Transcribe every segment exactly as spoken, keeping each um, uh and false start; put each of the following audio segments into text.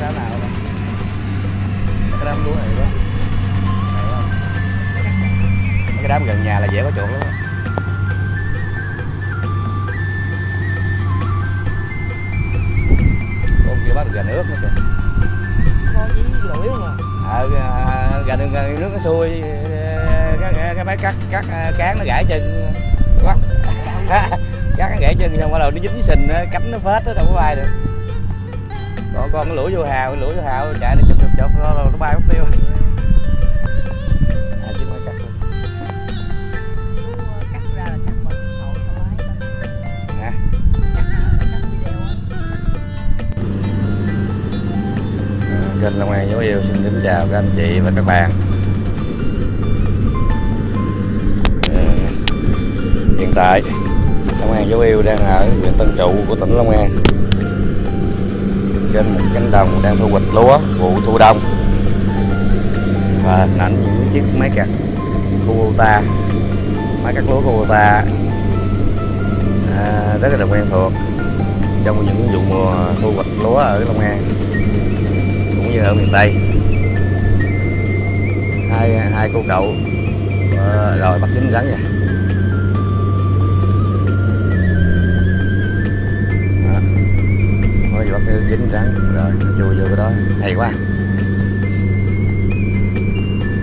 đá nào đó. Cái đám lúa này đó. Cái đám gần nhà là dễ có chuột lắm. Con kia bắt được gà nước nữa kìa. Có gì lưỡi không à? Ờ, gà nước nó xuôi, cái cái máy cắt cắt cán nó gãy chân quá. Cắt nó gãy chân xong bắt đầu nó dính với sình, cánh nó phết nó đâu có bay được. Còn con nó lũi vô hào, lũi vô hào chạy nó chụp chụp chụp nó bay mất tiêu. À chứ máy cắt luôn. Cắt ra là cắt bằng hậu thôi hả? Cắt video á. Kênh Long An Dấu Yêu xin kính chào các anh chị và các bạn. Hiện tại Long An Dấu Yêu đang ở huyện Tân Trụ của tỉnh Long An, trên một cánh đồng đang thu hoạch lúa vụ thu đông, và hình ảnh những chiếc máy cắt Kubota, máy cắt lúa Kubota à, rất là quen thuộc trong những vụ mùa thu hoạch lúa ở Long An cũng như ở miền Tây. Hai hai cô cậu à, rồi bắt dính rắn vậy. Dính rắn rồi nó chui vô cái đó hay quá,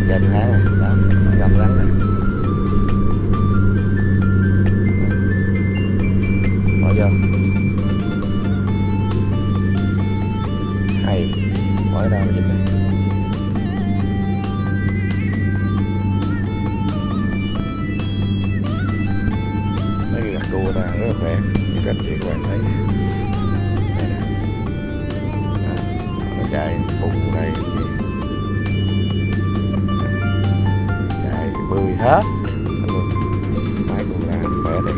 gà tháng này đó gầm rắn này. Bỏ vô hay, bỏ cái đó mà dính này. Mấy cái gạch cua ta rất là khỏe, các anh chị các bạn thấy chạy bụng này chạy bươi hết luôn, máy cũng là khỏe đây.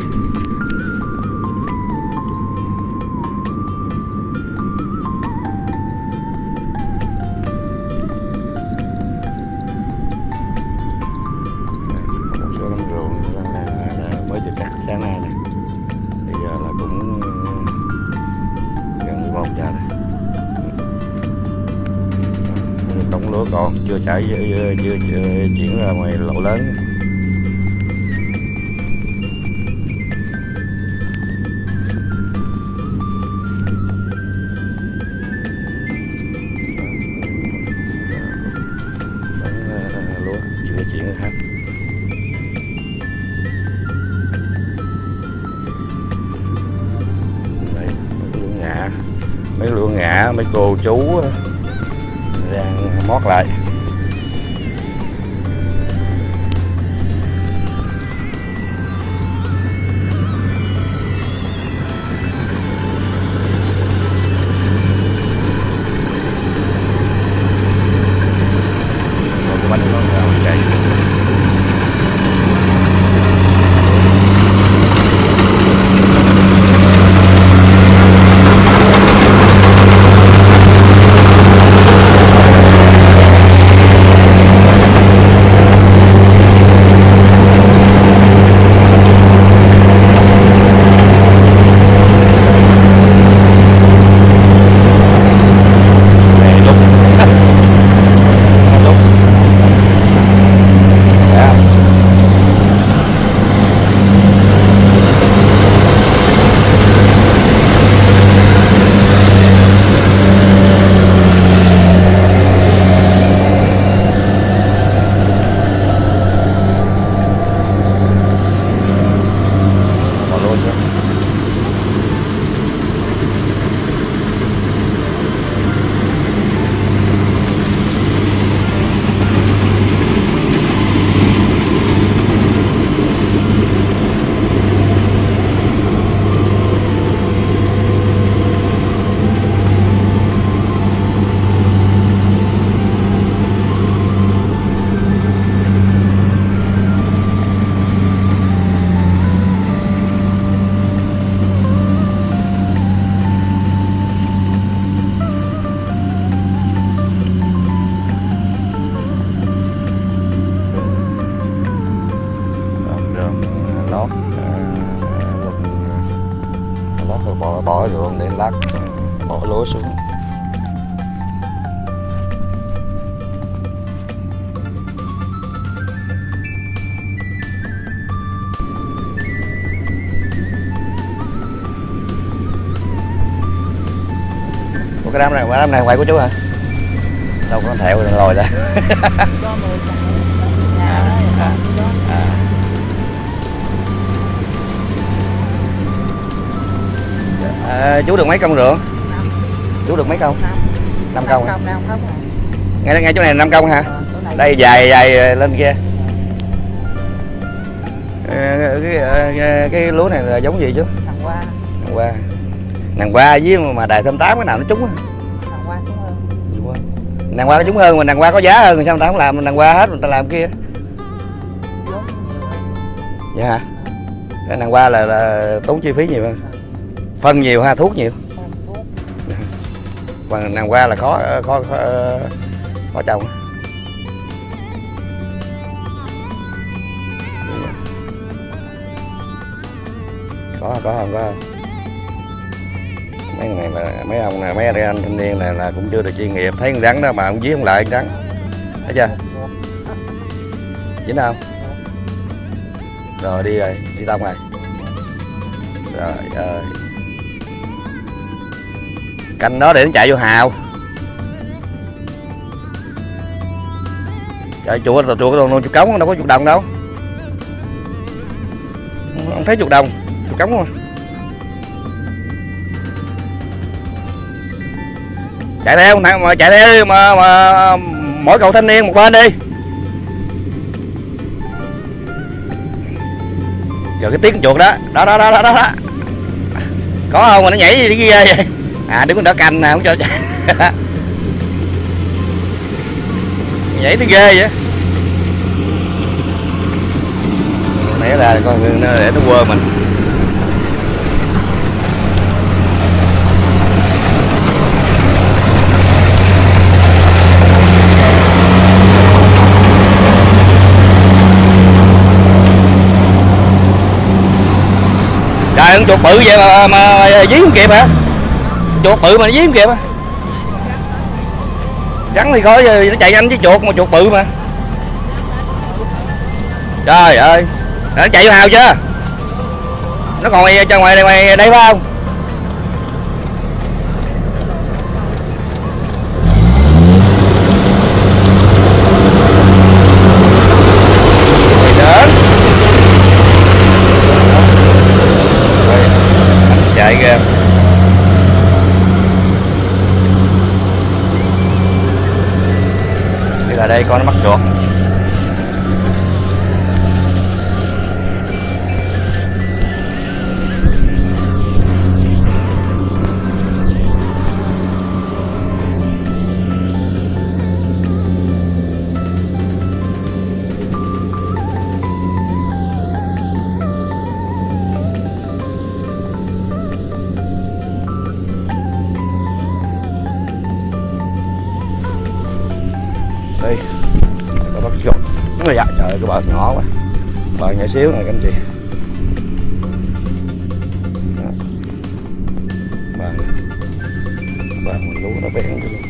Một số đồng ruộng mới được cắt sáng nay này, bây giờ là cũng gần mười một giờ này. Cống lúa còn chưa chảy, chưa, chưa, chưa chuyển ra ngoài lộ lớn. Cống lúa chưa chuyển hết. Đây, mấy lúa ngã, mấy lúa ngã, mấy cô chú đang mót lại. Còn bánh nó ra chạy. Bỏ bỏ ruộng để lát bỏ lúa xuống. Một cái đám này, cái đám này không phải của chú hả? Đâu có thẹo rồi lồi ra. À, à. À, chú được mấy công rượu? Chú được mấy công? năm công. Nghe nghe chỗ này năm công hả? Đây dài dài lên kia. À, cái, cái, cái lúa này là giống gì chú? Nàng hoa. Nàng hoa. Nàng hoa với mà đài tám tám cái nào nó trúng á. Nàng hoa trúng hơn. Nàng hoa có trúng hơn mà nàng hoa có giá hơn, sao người ta không làm nàng hoa hết, người ta làm kia. Vậy hả? Cái nàng hoa là, là tốn chi phí nhiều hơn. Phân nhiều ha, thuốc nhiều. Còn nàng hoa là khó khó khó, khó trồng. Có có không có không? Mấy này là mấy ông này, mấy anh thanh niên này là cũng chưa được chuyên nghiệp, thấy con rắn đó mà ông dí không lại con rắn, thấy chưa? Dính không? Rồi đi rồi, đi tông rồi. Rồi ơi. Canh nó để nó chạy vô hào. Trời chuột tao chuột cái chuột cống đâu có chuột đồng đâu. Không thấy chuột đồng, chuột cống không? Chạy theo mà chạy theo mà, mà mỗi cậu thanh niên một bên đi. Rồi cái tiếng chuột đó. Đó đó đó đó đó. Có không mà nó nhảy gì ghê vậy? À đứng đó canh nè, không cho chạy. Nhảy nó ghê vậy. Né ra coi để nó quơ mình. Con chuột bự vậy mà, mà, mà dí không kịp hả? Chuột bự mà dí không kịp hả? Rắn thì khỏi, nó chạy nhanh với chuột mà chuột bự mà. Trời ơi, nó chạy vô hào chưa? Nó còn ngoài cho ngoài đây, ngoài đây phải không? Đây con nó mắc chuột. Dạ, trời cái bờ nhỏ quá, bờ nhỏ xíu này các anh chị. Bờ, bờ mình lú nó bén luôn.